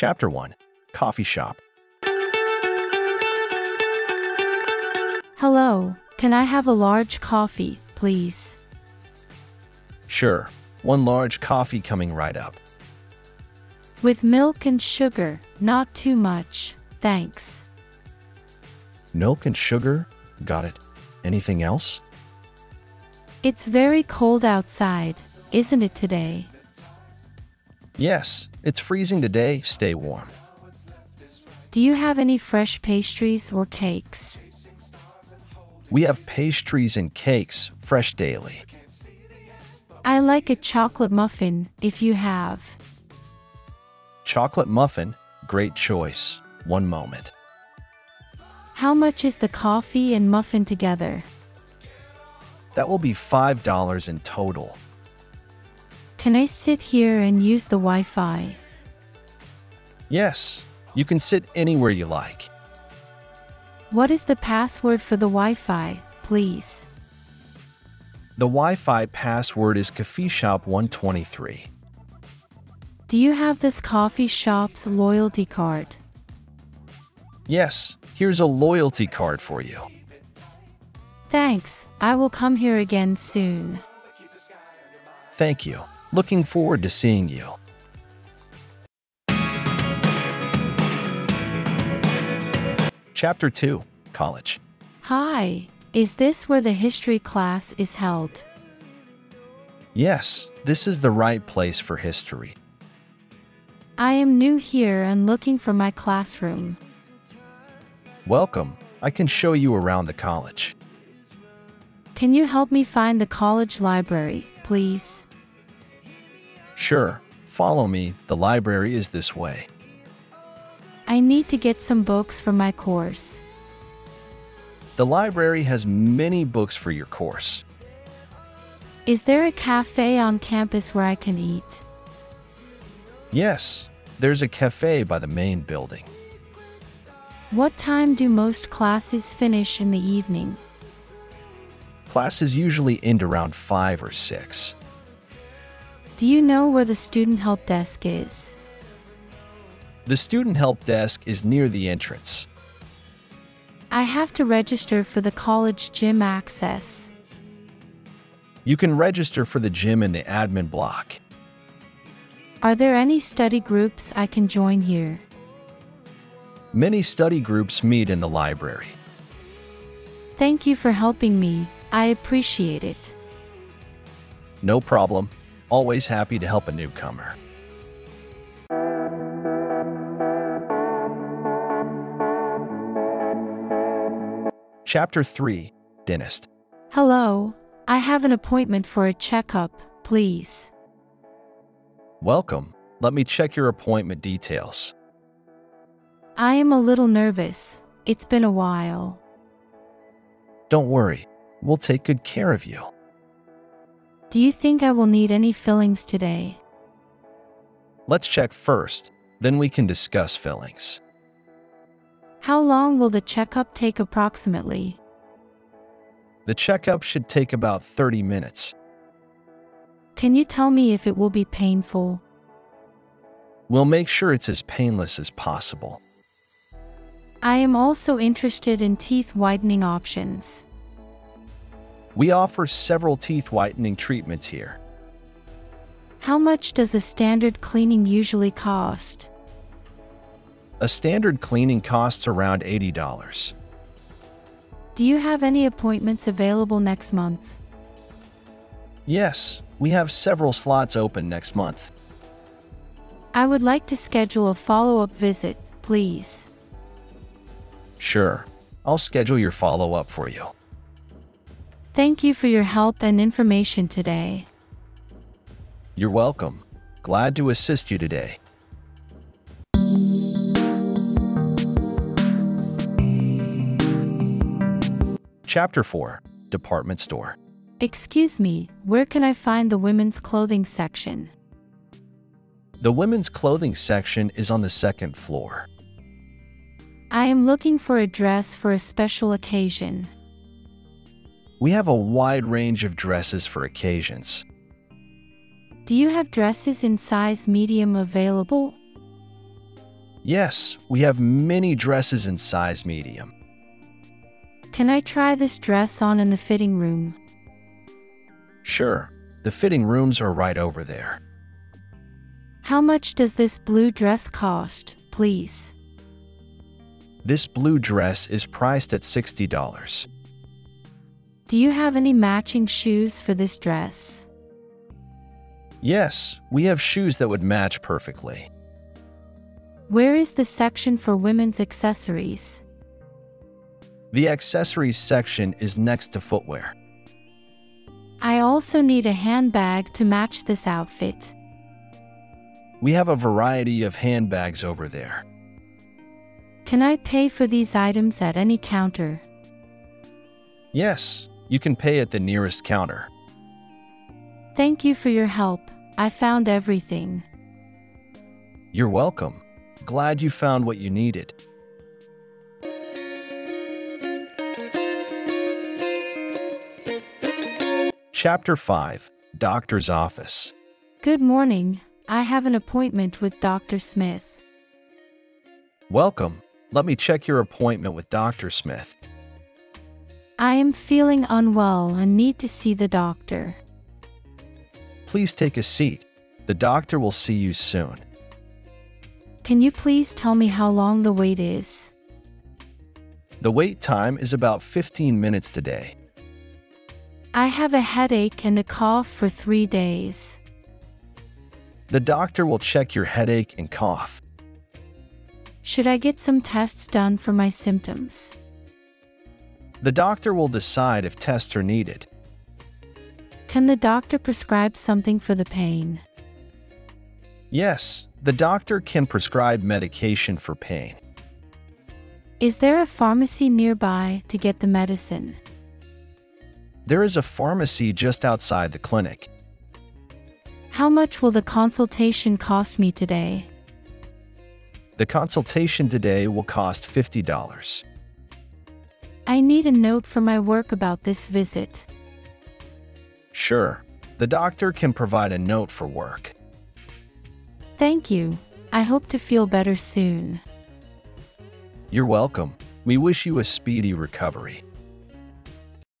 Chapter 1. Coffee Shop. Hello, can I have a large coffee, please? Sure, one large coffee coming right up. With milk and sugar, not too much, thanks. Milk and sugar? Got it. Anything else? It's very cold outside, isn't it today? Yes, it's freezing today. Stay warm. Do you have any fresh pastries or cakes? We have pastries and cakes, fresh daily. I like a chocolate muffin, if you have. Chocolate muffin, great choice. One moment. How much is the coffee and muffin together? That will be $5 in total. Can I sit here and use the Wi-Fi? Yes, you can sit anywhere you like. What is the password for the Wi-Fi, please? The Wi-Fi password is CoffeeShop123. Do you have this coffee shop's loyalty card? Yes, here's a loyalty card for you. Thanks, I will come here again soon. Thank you. Looking forward to seeing you. Chapter 2. College. Hi, is this where the history class is held? Yes, this is the right place for history. I am new here and looking for my classroom. Welcome, I can show you around the college. Can you help me find the college library, please? Sure. Follow me. The library is this way. I need to get some books for my course. The library has many books for your course. Is there a cafe on campus where I can eat? Yes, there's a cafe by the main building. What time do most classes finish in the evening? Classes usually end around 5 or 6. Do you know where the student help desk is? The student help desk is near the entrance. I have to register for the college gym access. You can register for the gym in the admin block. Are there any study groups I can join here? Many study groups meet in the library. Thank you for helping me. I appreciate it. No problem. Always happy to help a newcomer. Chapter 3. Dentist. Hello. I have an appointment for a checkup, please. Welcome. Let me check your appointment details. I am a little nervous. It's been a while. Don't worry. We'll take good care of you. Do you think I will need any fillings today? Let's check first, then we can discuss fillings. How long will the checkup take approximately? The checkup should take about 30 minutes. Can you tell me if it will be painful? We'll make sure it's as painless as possible. I am also interested in teeth whitening options. We offer several teeth whitening treatments here. How much does a standard cleaning usually cost? A standard cleaning costs around $80. Do you have any appointments available next month? Yes, we have several slots open next month. I would like to schedule a follow-up visit, please. Sure, I'll schedule your follow-up for you. Thank you for your help and information today. You're welcome. Glad to assist you today. Chapter 4. Department Store. Excuse me, where can I find the women's clothing section? The women's clothing section is on the second floor. I am looking for a dress for a special occasion. We have a wide range of dresses for occasions. Do you have dresses in size medium available? Yes, we have many dresses in size medium. Can I try this dress on in the fitting room? Sure. The fitting rooms are right over there. How much does this blue dress cost, please? This blue dress is priced at $60. Do you have any matching shoes for this dress? Yes, we have shoes that would match perfectly. Where is the section for women's accessories? The accessories section is next to footwear. I also need a handbag to match this outfit. We have a variety of handbags over there. Can I pay for these items at any counter? Yes, you can pay at the nearest counter. Thank you for your help. I found everything. You're welcome. Glad you found what you needed. Chapter 5, Doctor's Office. Good morning. I have an appointment with Dr. Smith. Welcome. Let me check your appointment with Dr. Smith. I am feeling unwell and need to see the doctor. Please take a seat. The doctor will see you soon. Can you please tell me how long the wait is? The wait time is about 15 minutes today. I have a headache and a cough for 3 days. The doctor will check your headache and cough. Should I get some tests done for my symptoms? The doctor will decide if tests are needed. Can the doctor prescribe something for the pain? Yes, the doctor can prescribe medication for pain. Is there a pharmacy nearby to get the medicine? There is a pharmacy just outside the clinic. How much will the consultation cost me today? The consultation today will cost $50. I need a note from my work about this visit. Sure. The doctor can provide a note for work. Thank you. I hope to feel better soon. You're welcome. We wish you a speedy recovery.